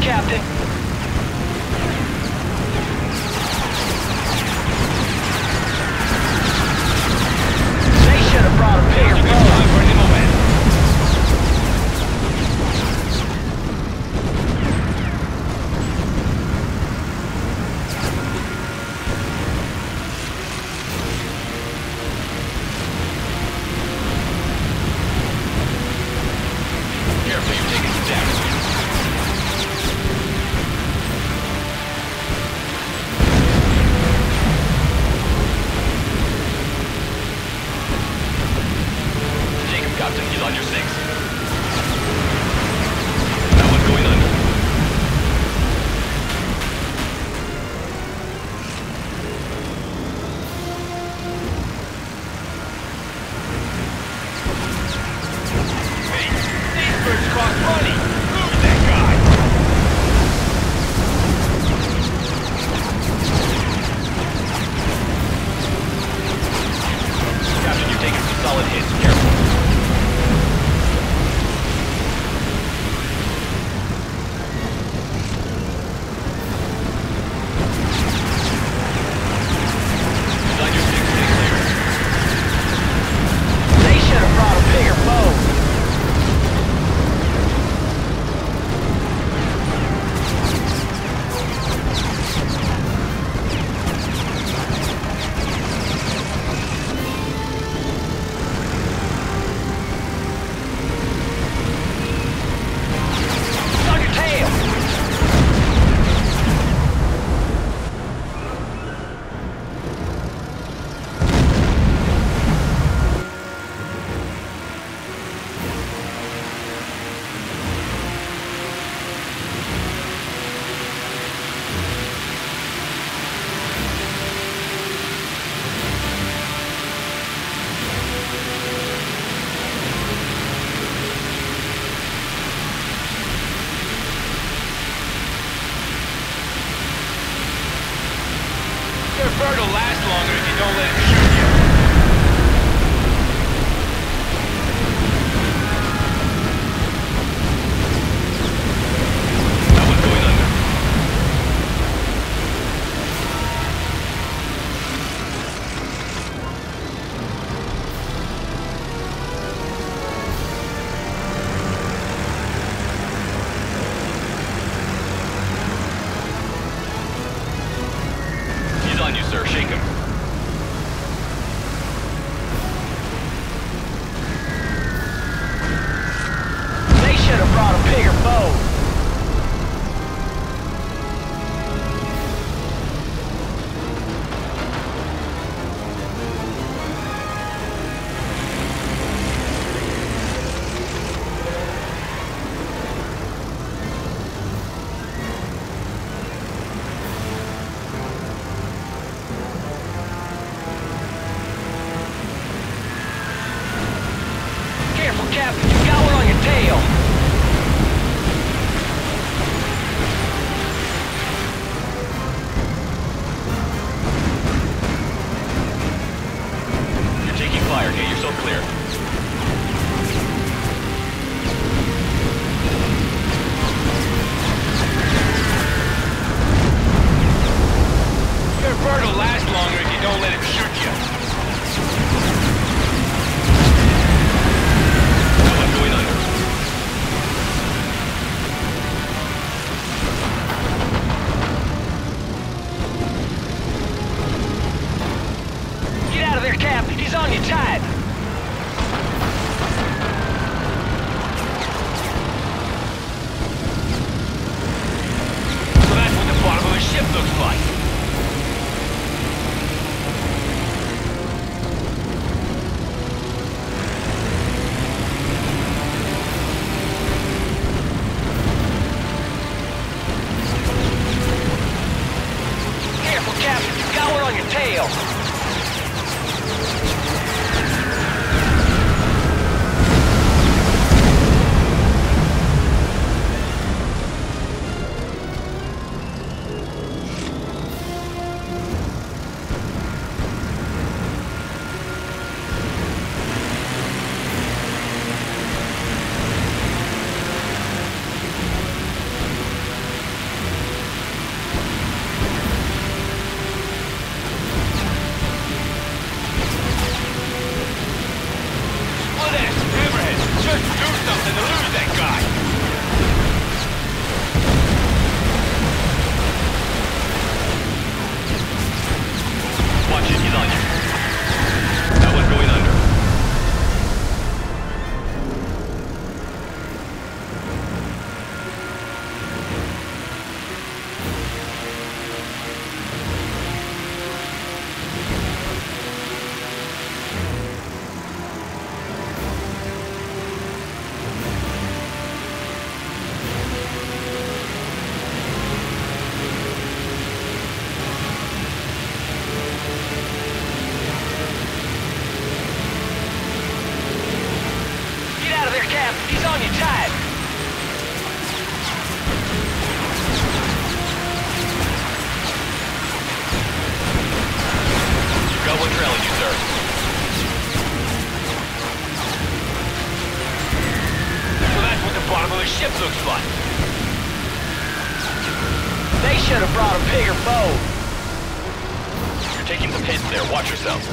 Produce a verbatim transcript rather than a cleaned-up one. it, Captain. They should have brought a bigger boat. Careful, you're taking some damage. It'll last longer if you don't let it shoot you. That one's going under. Shake him. They should have brought a bigger boat. Captain, you got one on your tail! Do something to lose that guy. Watch it, he's on you. That one's going under. You're taking some hits there. Watch yourself.